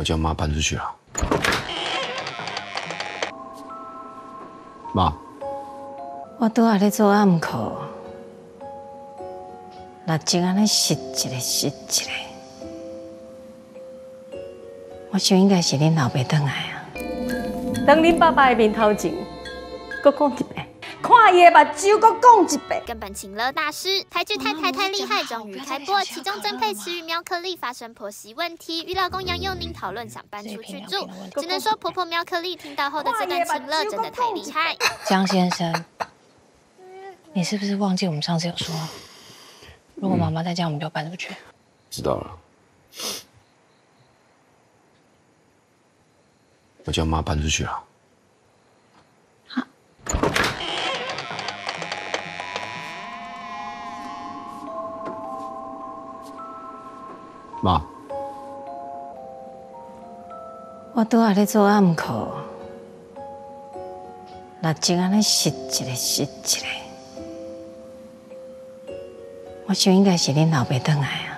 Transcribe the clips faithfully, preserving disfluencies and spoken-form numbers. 我叫妈搬出去了。妈，我拄仔咧做暗课，蜡烛安尼熄一个熄一个，我想应该是恁老爸转来啊。当恁爸爸的面头前，搁讲一遍。 看伊的目睭，搁讲一遍。根本请了大师，台剧太太太厉害终于开播，其中曾沛慈与苗可丽发生婆媳问题，与老公杨佑宁讨论想搬出去住，只能说婆婆苗可丽听到后的这段情乐真的太厉害。江先生，你是不是忘记我们上次有说，如果妈妈在家，我们就要搬出去？嗯、知道了，我叫妈搬出去了。 妈，我拄仔咧做暗课，蜡烛安尼熄一个熄一个，我想应该是恁老爸转来啊。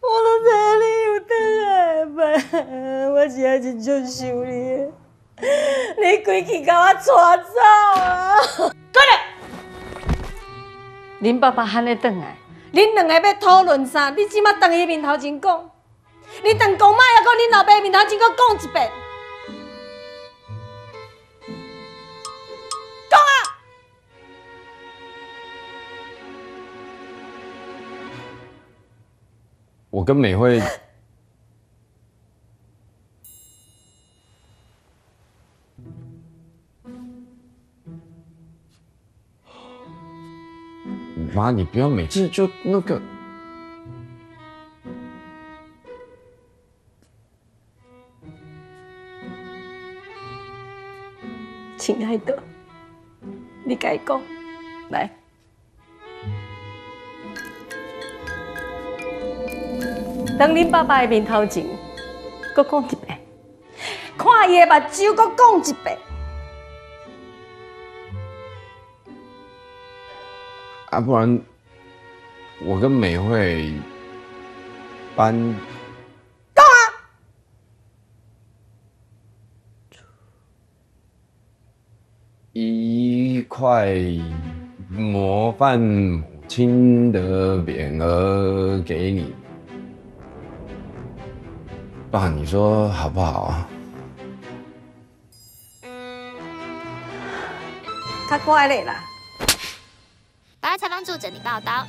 我都知你有转来吧，我是还真足想你，你规气甲我带走啊！ 恁爸爸喊你转来，恁两个要讨论啥？你即马当伊面头前讲，你当讲卖，还搁恁老爸面头前搁讲一遍，讲啊！我跟美惠，妈，你不要每次就那个。亲爱的，你改讲，来。当恁爸爸的面头前，搁讲一遍，看伊的目睭，搁讲一遍。 啊，不然我跟美惠搬到啊！一块模范母亲的匾额给你，爸，你说好不好啊？太快了啦！ 采访记者李报道。